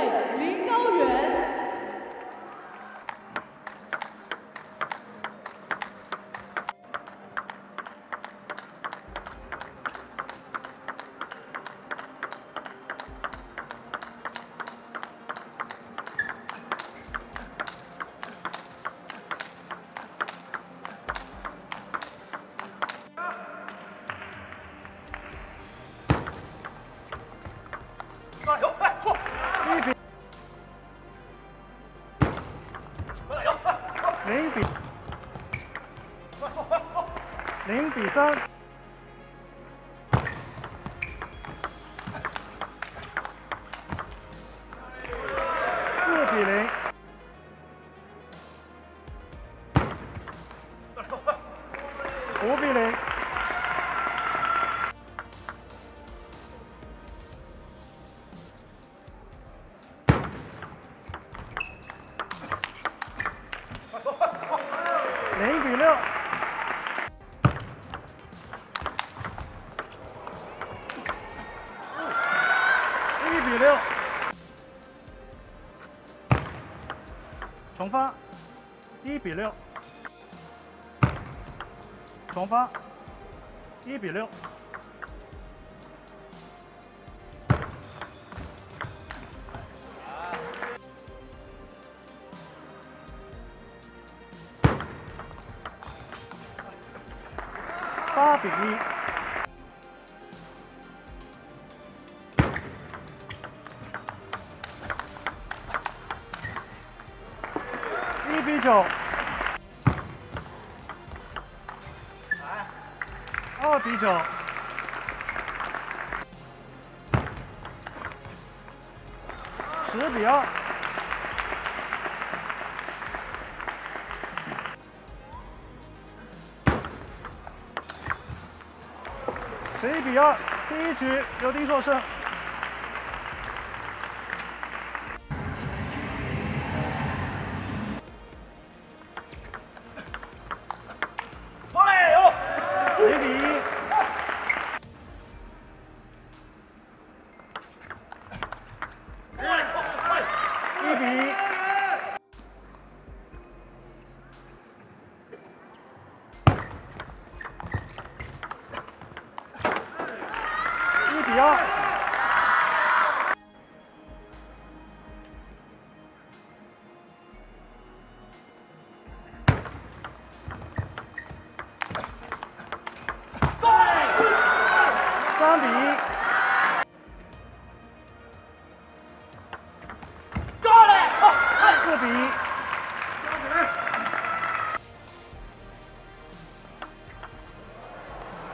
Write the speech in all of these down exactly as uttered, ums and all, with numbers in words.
队林高原。 零比三，四比零，五比零，零比六。 六，重发，一比六，重发，一比六，八比一。 九，二比九，十比二，十一比二，第一局刘丁获胜。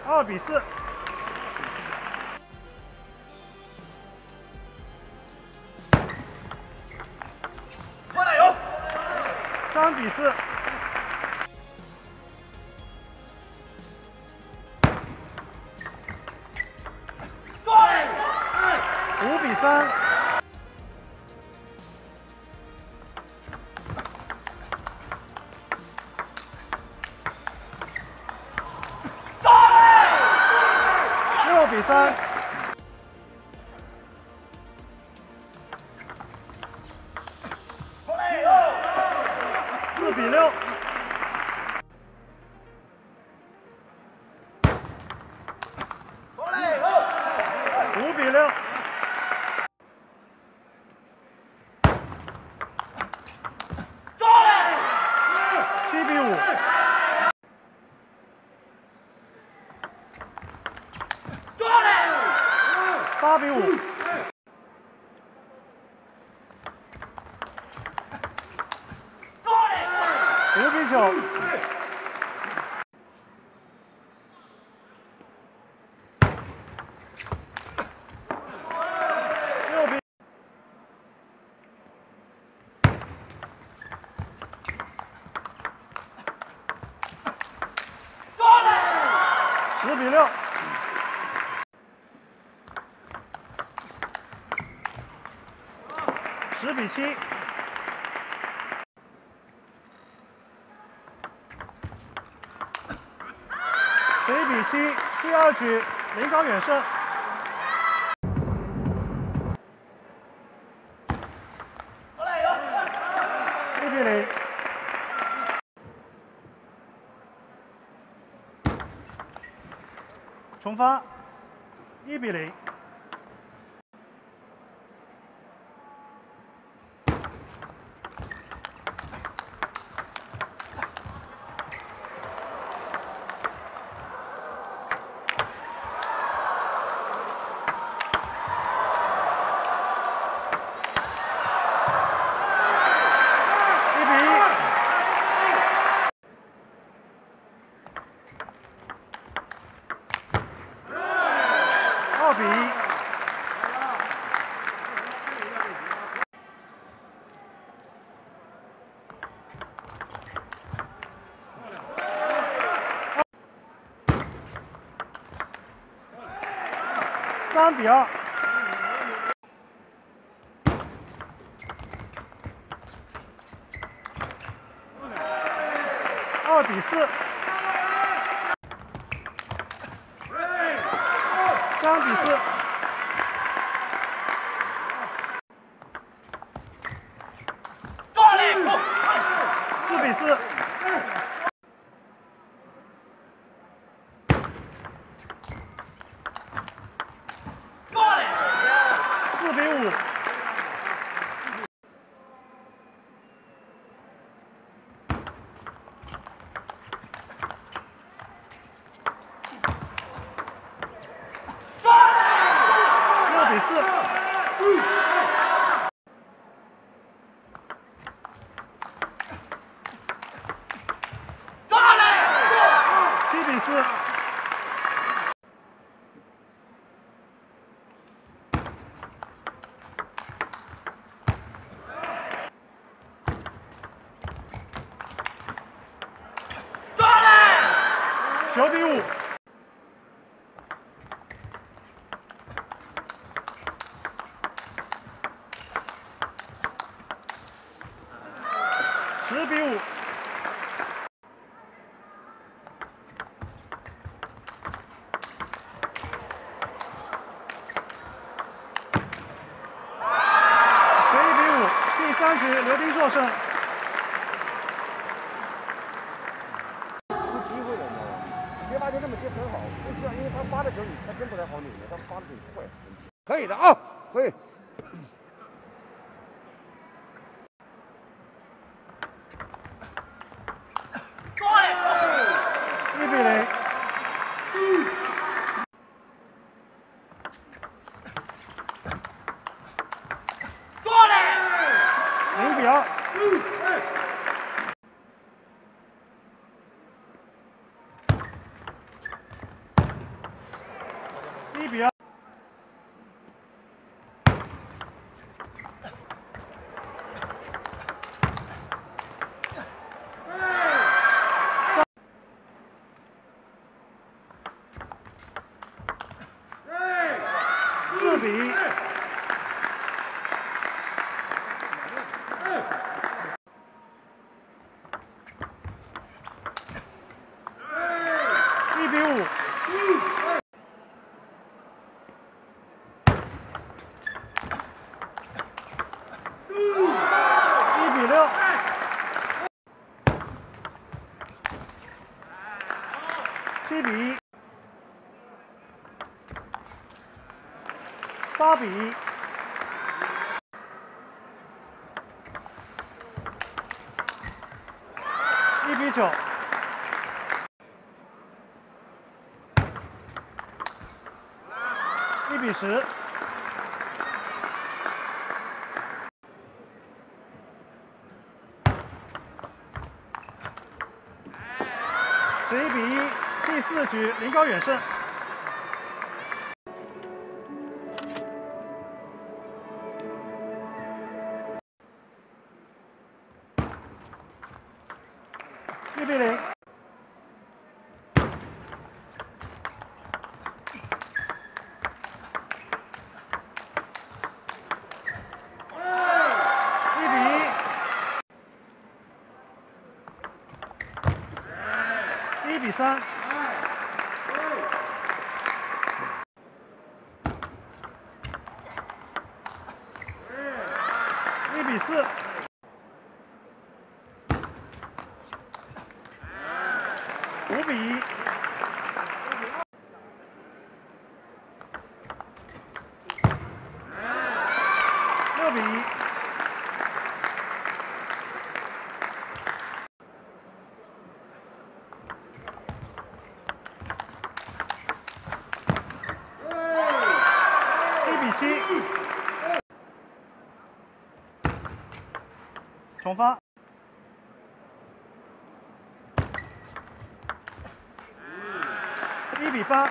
二比四，快点油！三比四，对，五比三，对。 比三，四比六，五比六，七比五。 八比五，五比九，六比，十比六。 十比七，十比七，第二局林高远胜。重发，一比零。三比二。二比四。三比四。抓力！四比四。九比五，十比五，十一比五，第三局刘斌获胜。 就这么接很好，这样，因为他发的球你他真不太好拧的，他发的挺快，可以的啊，可以。抓嘞！一比零。嗯。抓嘞！零比二。嗯。哎 一比二，四比一，一比五。 七比一，八比一，一比九，一比十，十一比一。 第四局，林高远胜。一比零。一比一。一比三。 一比四，五比一，七，重发。 一比八，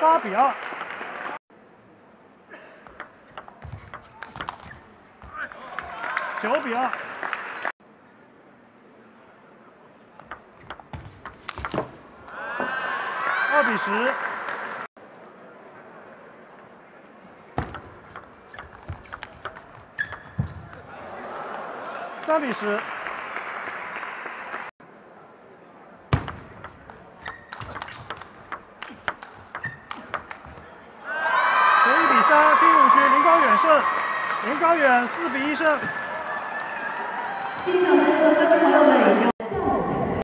八比二，九比二，二比十，三比十。 林高远四比一胜。